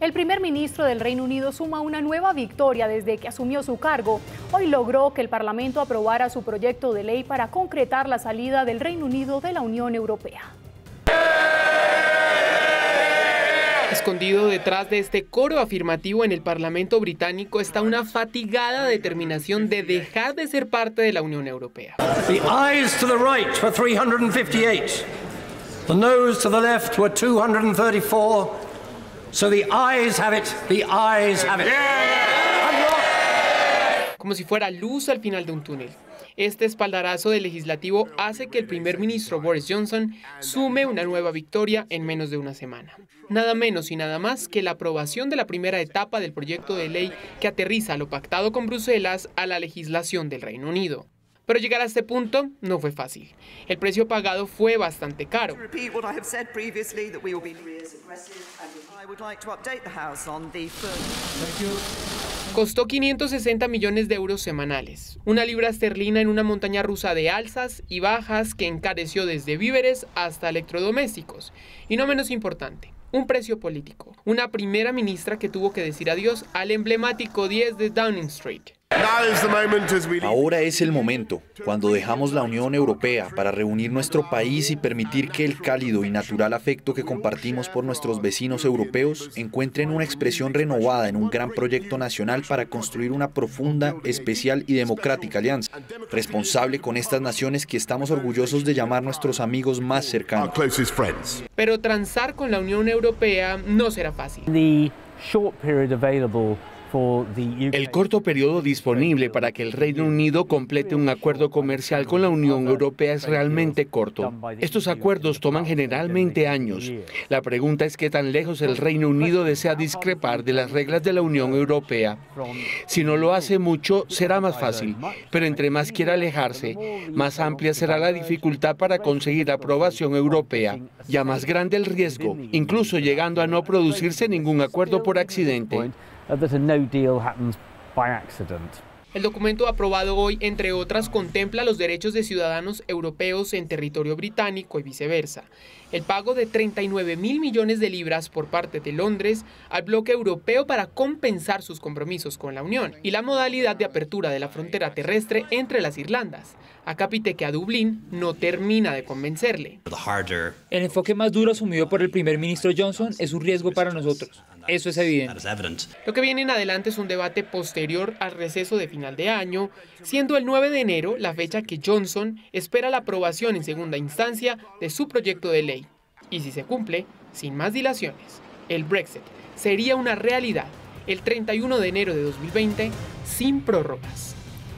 El primer ministro del Reino Unido suma una nueva victoria desde que asumió su cargo. Hoy logró que el Parlamento aprobara su proyecto de ley para concretar la salida del Reino Unido de la Unión Europea. Escondido detrás de este coro afirmativo en el Parlamento británico está una fatigada determinación de dejar de ser parte de la Unión Europea. The eyes to the right were 358. The nose to the left were 234. So the eyes have it. The eyes have it. Como si fuera luz al final de un túnel. Este espaldarazo del legislativo hace que el primer ministro Boris Johnson sume una nueva victoria en menos de una semana. Nada menos y nada más que la aprobación de la primera etapa del proyecto de ley que aterriza lo pactado con Bruselas a la legislación del Reino Unido. Pero llegar a este punto no fue fácil. El precio pagado fue bastante caro. Costó 560 millones de euros semanales, una libra esterlina en una montaña rusa de alzas y bajas que encareció desde víveres hasta electrodomésticos. Y no menos importante, un precio político, una primera ministra que tuvo que decir adiós al emblemático 10 de Downing Street. Ahora es el momento, cuando dejamos la Unión Europea para reunir nuestro país y permitir que el cálido y natural afecto que compartimos por nuestros vecinos europeos encuentren una expresión renovada en un gran proyecto nacional para construir una profunda, especial y democrática alianza, responsable con estas naciones que estamos orgullosos de llamar nuestros amigos más cercanos. Pero transar con la Unión Europea no será fácil. El corto periodo disponible para que el Reino Unido complete un acuerdo comercial con la Unión Europea es realmente corto. Estos acuerdos toman generalmente años. La pregunta es qué tan lejos el Reino Unido desea discrepar de las reglas de la Unión Europea. Si no lo hace mucho, será más fácil, pero entre más quiera alejarse, más amplia será la dificultad para conseguir aprobación europea, ya más grande el riesgo, incluso llegando a no producirse ningún acuerdo por accidente. El documento aprobado hoy, entre otras, contempla los derechos de ciudadanos europeos en territorio británico y viceversa, el pago de 39.000 millones de libras por parte de Londres al bloque europeo para compensar sus compromisos con la Unión y la modalidad de apertura de la frontera terrestre entre las Irlandas. Acá pite que a Dublín no termina de convencerle. El enfoque más duro asumido por el primer ministro Johnson es un riesgo para nosotros. Eso es evidente. Lo que viene en adelante es un debate posterior al receso de final de año, siendo el 9 de enero la fecha que Johnson espera la aprobación en segunda instancia de su proyecto de ley. Y si se cumple, sin más dilaciones, el Brexit sería una realidad el 31 de enero de 2020 sin prórrogas.